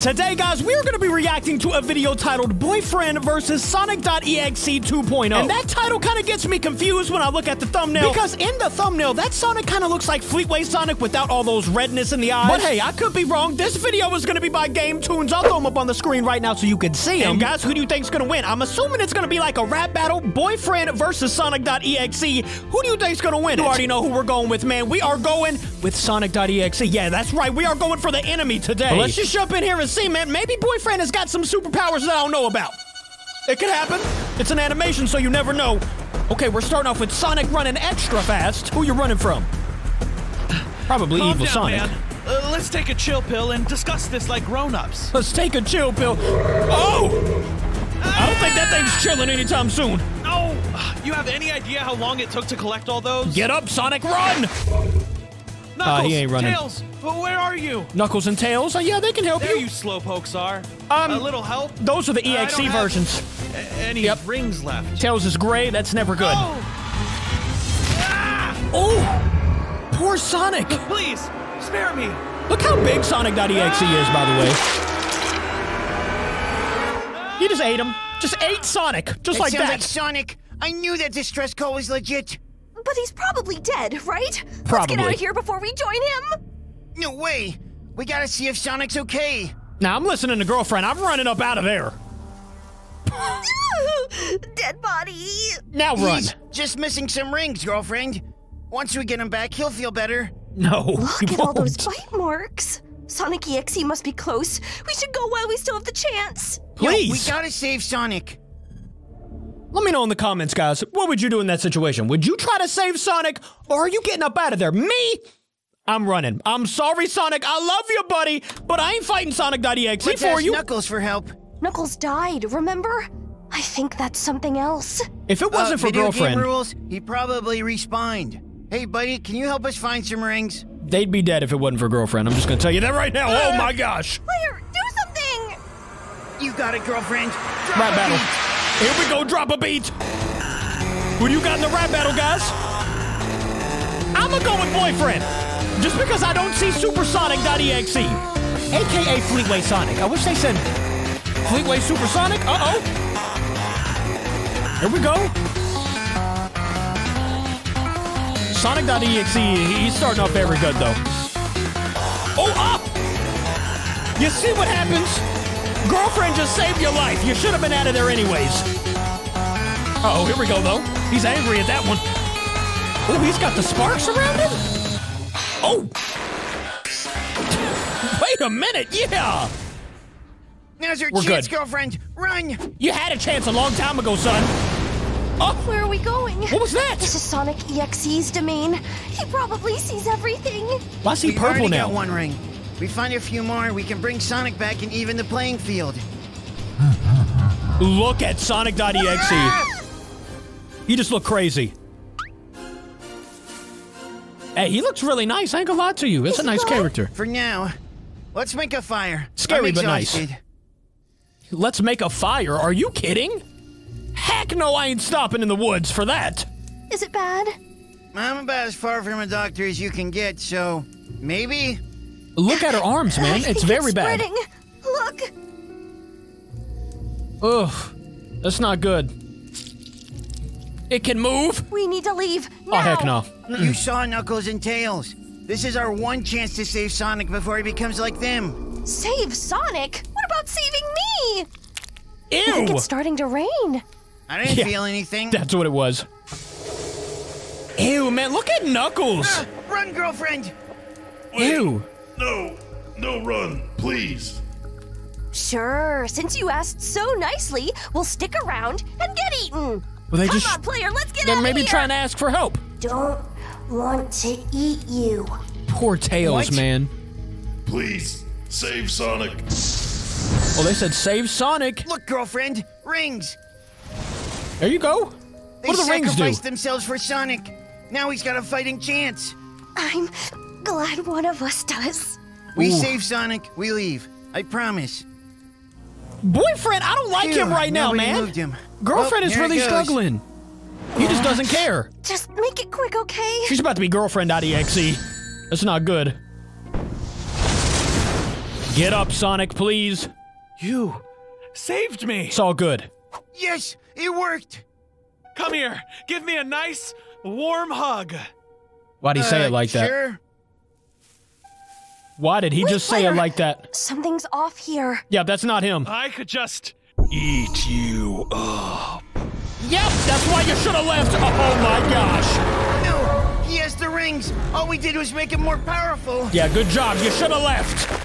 Today, guys, we are going to be reacting to a video titled Boyfriend vs. Sonic.exe 2.0. And that title kind of gets me confused when I look at the thumbnail, because in the thumbnail, that Sonic kind of looks like Fleetway Sonic without all those redness in the eyes. But hey, I could be wrong. This video is going to be by Game Tunes. I'll throw them up on the screen right now so you can see them. And guys, who do you think's going to win? I'm assuming it's going to be like a rap battle, Boyfriend vs. Sonic.exe. Who do you think's going to win? You already know who we're going with, man. We are going with Sonic.exe. Yeah, that's right. We are going for the enemy today. Well, let's just jump in here and see, man. Maybe Boyfriend has got some superpowers that I don't know about. It could happen. It's an animation, so you never know. Okay, we're starting off with Sonic running extra fast. Who you running from? Probably Evil Sonic. Let's take a chill pill and discuss this like grown-ups. Let's take a chill pill. Oh! I don't think that thing's chilling anytime soon. No! You have any idea how long it took to collect all those? Get up, Sonic, run! Knuckles, he ain't running. Tails, where are you? Knuckles and Tails? Oh, yeah, they can help you. There you slowpokes are. A little help? Those are the EXE versions. Any rings left. Tails is gray. That's never good. Oh! Ah! Oh! Poor Sonic. Please, spare me. Look how big Sonic.exe is, by the way. You just ate him. Just ate Sonic. Just like that. Like Sonic. I knew that distress call was legit. But he's probably dead, right? Probably. Let's get out of here before we join him. No way. We gotta see if Sonic's okay. Now, I'm listening to Girlfriend. I'm running up out of there. Dead body. Now run. He's just missing some rings, Girlfriend. Once we get him back, he'll feel better. No, look at all those bite marks. Sonic.exe must be close. We should go while we still have the chance. Please. Yo, we gotta save Sonic. Let me know in the comments, guys. What would you do in that situation? Would you try to save Sonic, or are you getting up out of there? Me? I'm running. I'm sorry, Sonic. I love you, buddy, but I ain't fighting Sonic.exe for you. Let's ask Knuckles for help. Knuckles died, remember? I think that's something else. If it wasn't for Girlfriend... Video game rules, he probably respawned. Hey, buddy, can you help us find some rings? They'd be dead if it wasn't for Girlfriend. I'm just going to tell you that right now. Oh, my gosh. Player, do something. You got it, Girlfriend. Rap battle. Here we go, drop a beat. Who do you got in the rap battle, guys? I'ma go with Boyfriend. Just because I don't see Supersonic.exe. AKA Fleetway Sonic. I wish they said Fleetway Super Sonic. Uh-oh. Here we go. Sonic.exe, he's starting off very good though. Oh, up! You see what happens? Girlfriend just saved your life. You should have been out of there anyways. Uh-oh, here we go, though. He's angry at that one. Oh, he's got the sparks around him? Oh. Wait a minute, yeah. Now's your chance, Girlfriend. Run. You had a chance a long time ago, son. Oh. Where are we going? What was that? This is Sonic.exe's domain. He probably sees everything. Why is he purple now? Got one ring. We find a few more, we can bring Sonic back and even the playing field. Look at Sonic.exe. You just look crazy. Hey, he looks really nice. I ain't gonna lie to you. It's a nice character. For now, let's make a fire. Scary but nice. Let's make a fire. Are you kidding? Heck no, I ain't stopping in the woods for that. Is it bad? I'm about as far from a doctor as you can get, so maybe... Look at her arms, man. It's very bad. Look. Ugh. That's not good. It can move. We need to leave now. Oh, heck no. You saw Knuckles and Tails. This is our one chance to save Sonic before he becomes like them. Save Sonic? What about saving me? Ew. I think it's starting to rain. I didn't feel anything. That's what it was. Ew, man. Look at Knuckles. Run, Girlfriend. Wait. Ew. No, no, run, please. Sure, since you asked so nicely, we'll stick around and get eaten. Well, Come on, player, let's get out of here. They're maybe trying to ask for help. Don't want to eat you. Poor Tails, man. Please, save Sonic. Oh, they said save Sonic. Look, Girlfriend, rings. There you go. What do the rings do? They sacrificed themselves for Sonic. Now he's got a fighting chance. I'm... glad one of us does. We save Sonic, we leave. I promise. Boyfriend, I don't like him right now, man. Moved him. Girlfriend is really struggling. He just doesn't care. Just make it quick, okay? She's about to be Girlfriend.exe. That's not good. Get up, Sonic, please. You saved me. It's all good. Yes, it worked. Come here. Give me a nice, warm hug. Why'd he say it like that? Sure. Why did he just say it like that? Something's off here. Yeah, that's not him. I could just eat you up. Yep, that's why you should have left. Oh my gosh. No, he has the rings. All we did was make him more powerful. Yeah, good job. You should have left.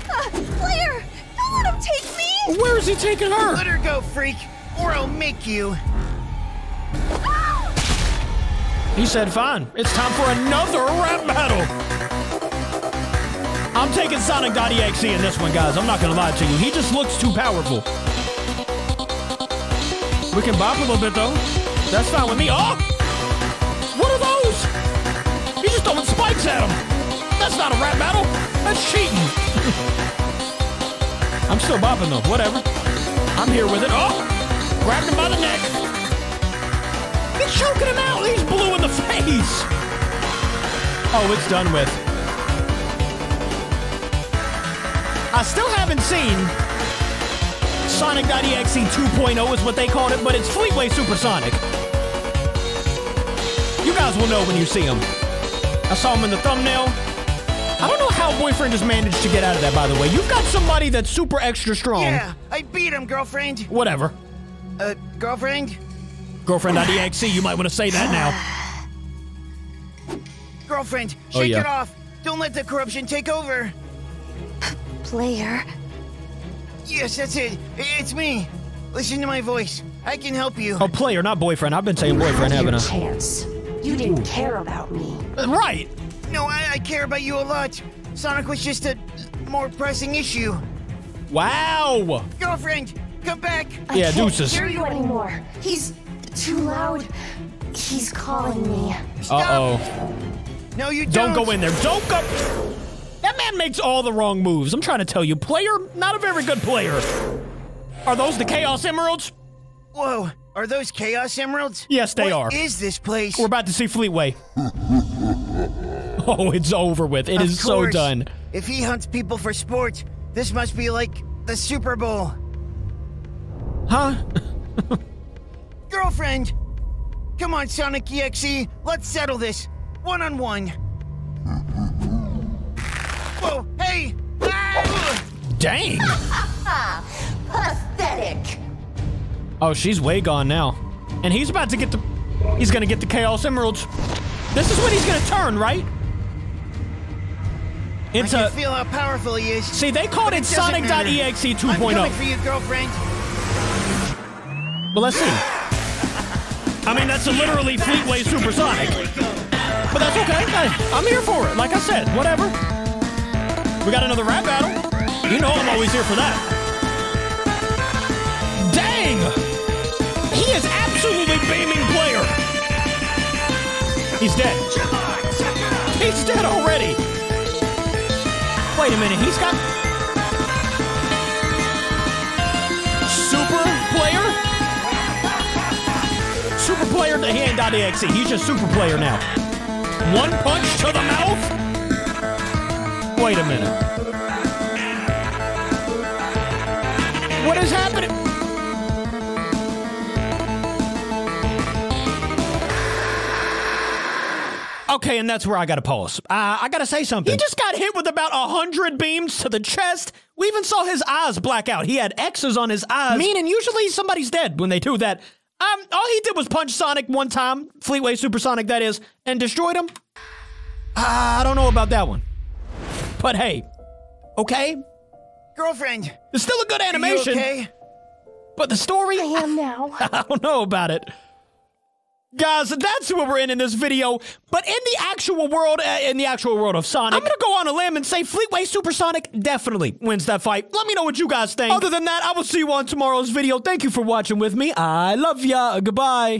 Claire, don't let him take me. Where is he taking her? Let her go, freak, or I'll make you. Ah! He said, fine. It's time for another rap battle. I'm taking Sonic.exe in this one, guys. I'm not gonna lie to you. He just looks too powerful. We can bop a little bit, though. That's fine with me. Oh! What are those? He's just throwing spikes at him. That's not a rap battle. That's cheating. I'm still bopping, though. Whatever. I'm here with it. Oh! Grabbed him by the neck. He's choking him out. He's blue in the face. Oh, it's done with. I still haven't seen Sonic.exe 2.0 is what they called it, but it's Fleetway Super Sonic. You guys will know when you see him. I saw him in the thumbnail. I don't know how Boyfriend just managed to get out of that, by the way. You've got somebody that's super extra strong. Yeah, I beat him, girlfriend. Whatever. Girlfriend? Girlfriend.exe, you might want to say that now. Girlfriend, shake it off. Don't let the corruption take over. Player. Yes, that's it. It's me. Listen to my voice. I can help you. Oh, player, not boyfriend. I've been saying boyfriend, haven't I? Chance. You didn't care about me. Right. No, I care about you a lot. Sonic was just a more pressing issue. Wow. Girlfriend, come back. Yeah, deuces. I can't hear you anymore. He's too loud. He's calling me. Uh-oh. No, you don't. Don't go in there. Don't go. That man makes all the wrong moves. I'm trying to tell you. Player, not a very good player. Are those the Chaos Emeralds? Whoa, are those Chaos Emeralds? Yes, they are. What is this place? We're about to see Fleetway. Oh, it's over with. It is so done. If he hunts people for sport, this must be like the Super Bowl. Huh? Girlfriend! Come on, Sonic.exe. Let's settle this. One-on-one. Whoa, hey! Ah! Dang! Pathetic! Oh, she's way gone now. And he's about to get the... He's gonna get the Chaos Emeralds. This is when he's gonna turn, right? It's I can feel how powerful he is. See, they called it Sonic.exe 2.0. I'm coming for you, girlfriend. Well, let's see. I mean, that's literally Fleetway Super Sonic. But that's okay. I'm here for it. Like I said, whatever. We got another rap battle. You know I'm always here for that. Dang! He is absolutely beaming player. He's dead. He's dead already. Wait a minute, he's got... Super player? Super player to hand.exe. He's just super player now. One punch to the mouth? Wait a minute. What is happening? Okay, and that's where I gotta pause. I gotta say something. He just got hit with about 100 beams to the chest. We even saw his eyes black out. He had X's on his eyes. Meaning usually somebody's dead when they do that. All he did was punch Sonic one time, Fleetway Super Sonic that is, and destroyed him. I don't know about that one. But hey, okay? Girlfriend! It's still a good animation! Are you okay? But the story... I am now. I don't know about it. Guys, that's where we're in this video. But in the actual world, of Sonic, I'm gonna go on a limb and say Fleetway Super Sonic definitely wins that fight. Let me know what you guys think. Other than that, I will see you on tomorrow's video. Thank you for watching with me. I love ya. Goodbye.